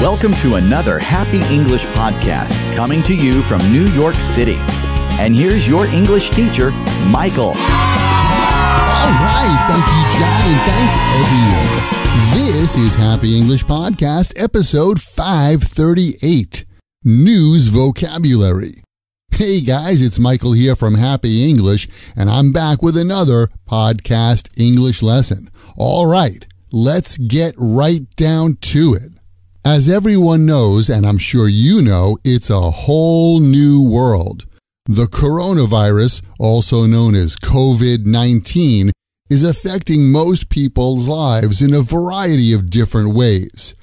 Welcome to another Happy English Podcast, coming to you from New York City. And here's your English teacher, Michael. All right, thank you, John, and thanks, everyone. This is Happy English Podcast, episode 538, News Vocabulary. Hey, guys, it's Michael here from Happy English, and I'm back with another podcast English lesson. All right, let's get right down to it. As everyone knows, and I'm sure you know, it's a whole new world. The coronavirus, also known as COVID-19, is affecting most people's lives in a variety of different ways.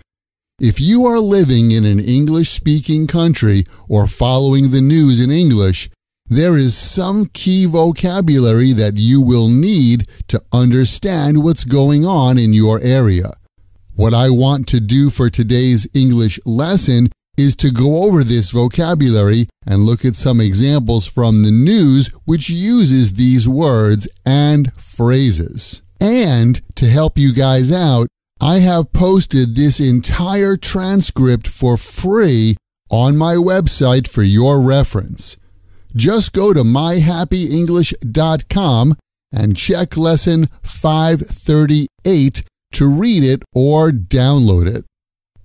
If you are living in an English-speaking country or following the news in English, there is some key vocabulary that you will need to understand what's going on in your area. What I want to do for today's English lesson is to go over this vocabulary and look at some examples from the news which uses these words and phrases. And to help you guys out, I have posted this entire transcript for free on my website for your reference. Just go to MyHappyEnglish.com and check lesson 538 to read it or download it.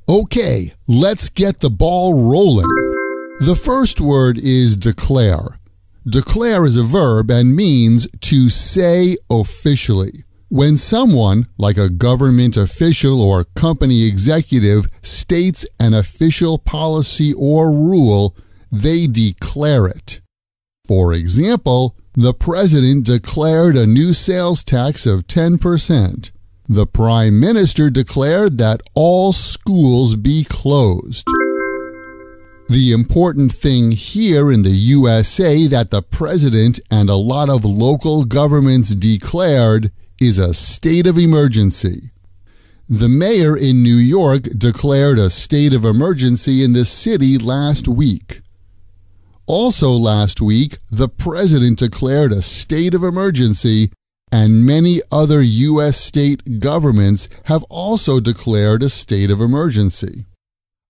Okay, let's get the ball rolling. The first word is declare. Declare is a verb and means to say officially. When someone, like a government official or company executive, states an official policy or rule, they declare it. For example, the president declared a new sales tax of 10%. The Prime Minister declared that all schools be closed. The important thing here in the USA that the President and a lot of local governments declared is a state of emergency. The mayor in New York declared a state of emergency in the city last week. Also last week, the President declared a state of emergency, and many other U.S. state governments have also declared a state of emergency.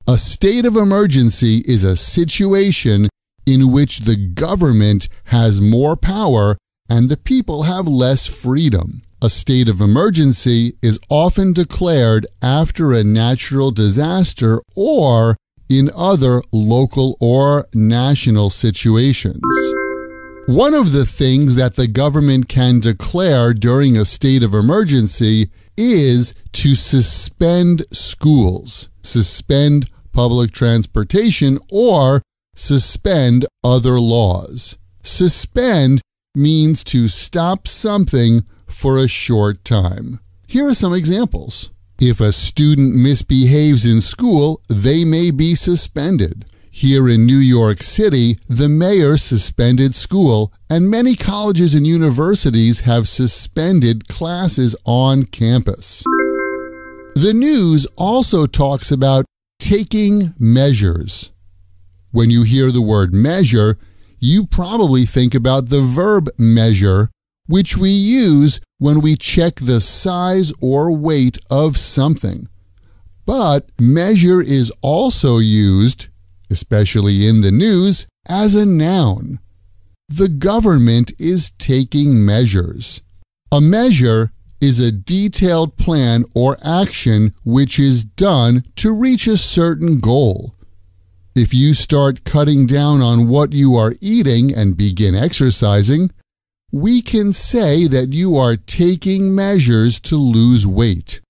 A state of emergency is a situation in which the government has more power and the people have less freedom. A state of emergency is often declared after a natural disaster or in other local or national situations. One of the things that the government can declare during a state of emergency is to suspend schools, suspend public transportation, or suspend other laws. Suspend means to stop something for a short time. Here are some examples. If a student misbehaves in school, they may be suspended. Here in New York City, the mayor suspended school, and many colleges and universities have suspended classes on campus. The news also talks about taking measures. When you hear the word measure, you probably think about the verb measure, which we use when we check the size or weight of something. But measure is also used, especially in the news, as a noun. The government is taking measures. A measure is a detailed plan or action which is done to reach a certain goal. If you start cutting down on what you are eating and begin exercising, we can say that you are taking measures to lose weight.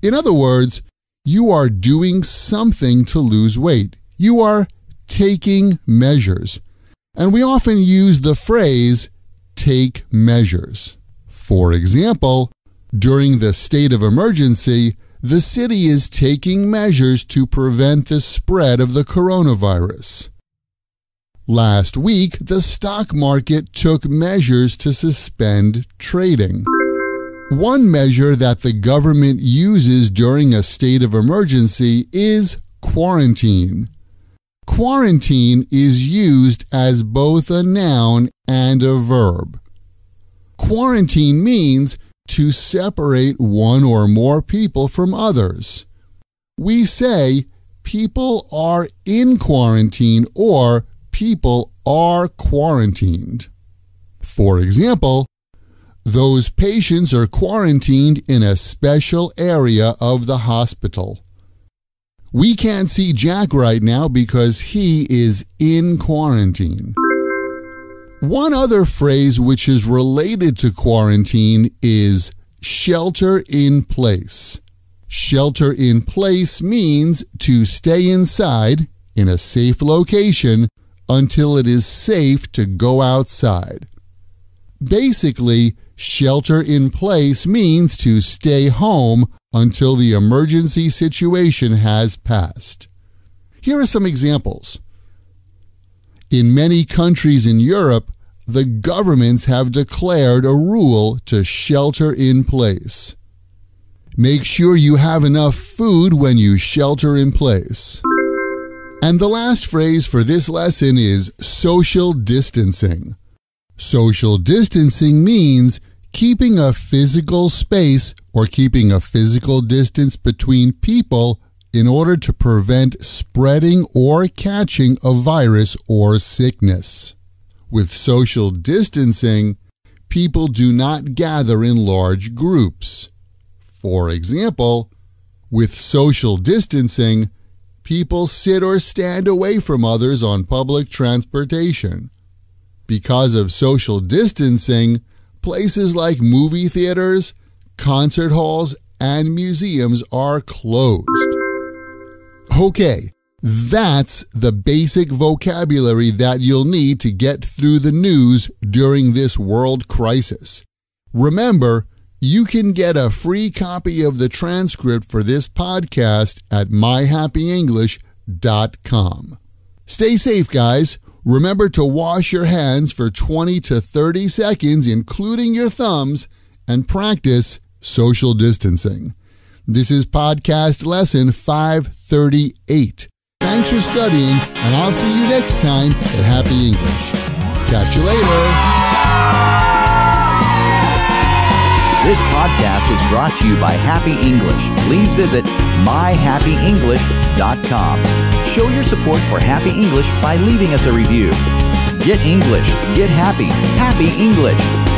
In other words, you are doing something to lose weight. You are taking measures, and we often use the phrase, take measures. For example, during the state of emergency, the city is taking measures to prevent the spread of the coronavirus. Last week, the stock market took measures to suspend trading. One measure that the government uses during a state of emergency is quarantine. Quarantine is used as both a noun and a verb. Quarantine means to separate one or more people from others. We say, people are in quarantine or people are quarantined. For example, those patients are quarantined in a special area of the hospital. We can't see Jack right now because he is in quarantine. One other phrase which is related to quarantine is shelter in place. Shelter in place means to stay inside in a safe location until it is safe to go outside. Basically, shelter in place means to stay home until the emergency situation has passed. Here are some examples. In many countries in Europe, the governments have declared a rule to shelter in place. Make sure you have enough food when you shelter in place. And the last phrase for this lesson is social distancing. Social distancing means keeping a physical space or keeping a physical distance between people in order to prevent spreading or catching a virus or sickness. With social distancing, people do not gather in large groups. For example, with social distancing, people sit or stand away from others on public transportation. Because of social distancing, places like movie theaters, concert halls, and museums are closed. Okay, that's the basic vocabulary that you'll need to get through the news during this world crisis. Remember, you can get a free copy of the transcript for this podcast at MyHappyEnglish.com. Stay safe, guys. Remember to wash your hands for 20 to 30 seconds, including your thumbs, and practice social distancing. This is podcast lesson 538. Thanks for studying, and I'll see you next time at Happy English. Catch you later. This podcast is brought to you by Happy English. Please visit MyHappyEnglish.com. Show your support for Happy English by leaving us a review. Get English. Get happy. Happy English.